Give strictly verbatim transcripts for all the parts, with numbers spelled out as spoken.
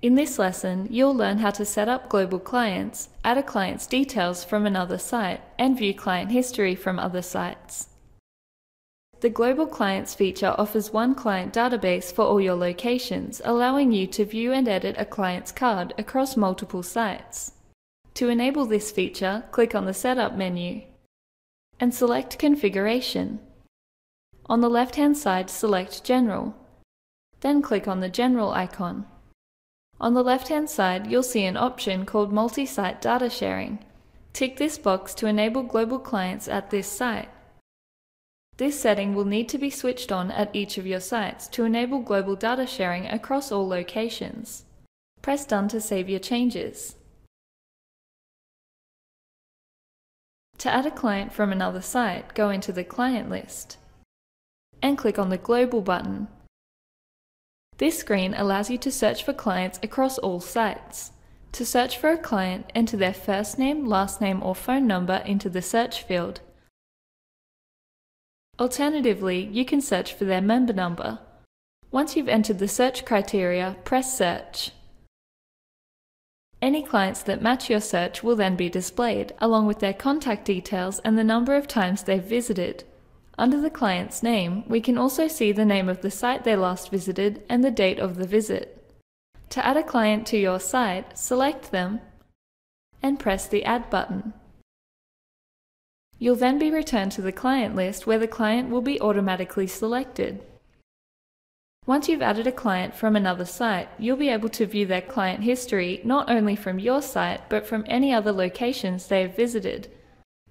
In this lesson, you'll learn how to set up Global Clients, add a client's details from another site, and view client history from other sites. The Global Clients feature offers one client database for all your locations, allowing you to view and edit a client's card across multiple sites. To enable this feature, click on the Setup menu and select Configuration. On the left-hand side, select General. Then click on the General icon. On the left-hand side, you'll see an option called Multi-Site Data Sharing. Tick this box to enable Global Clients at this site. This setting will need to be switched on at each of your sites to enable global data sharing across all locations. Press Done to save your changes. To add a client from another site, go into the Client list and click on the Global button. This screen allows you to search for clients across all sites. To search for a client, enter their first name, last name, or phone number into the search field. Alternatively, you can search for their member number. Once you've entered the search criteria, press Search. Any clients that match your search will then be displayed, along with their contact details and the number of times they've visited. Under the client's name, we can also see the name of the site they last visited and the date of the visit. To add a client to your site, select them and press the Add button. You'll then be returned to the client list where the client will be automatically selected. Once you've added a client from another site, you'll be able to view their client history not only from your site but from any other locations they have visited.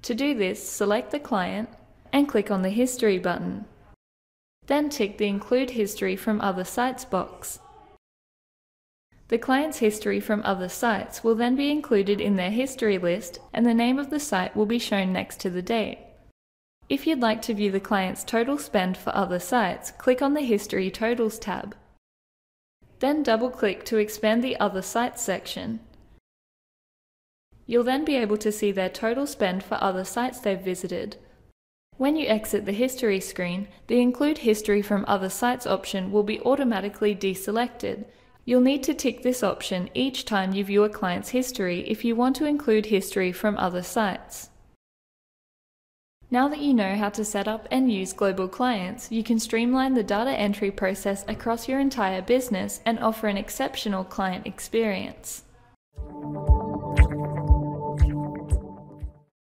To do this, select the client and click on the History button. Then tick the Include History from Other Sites box. The client's history from other sites will then be included in their history list, and the name of the site will be shown next to the date. If you'd like to view the client's total spend for other sites, click on the History Totals tab. Then double-click to expand the Other Sites section. You'll then be able to see their total spend for other sites they've visited. When you exit the History screen, the Include History from Other Sites option will be automatically deselected. You'll need to tick this option each time you view a client's history if you want to include history from other sites. Now that you know how to set up and use Global Clients, you can streamline the data entry process across your entire business and offer an exceptional client experience.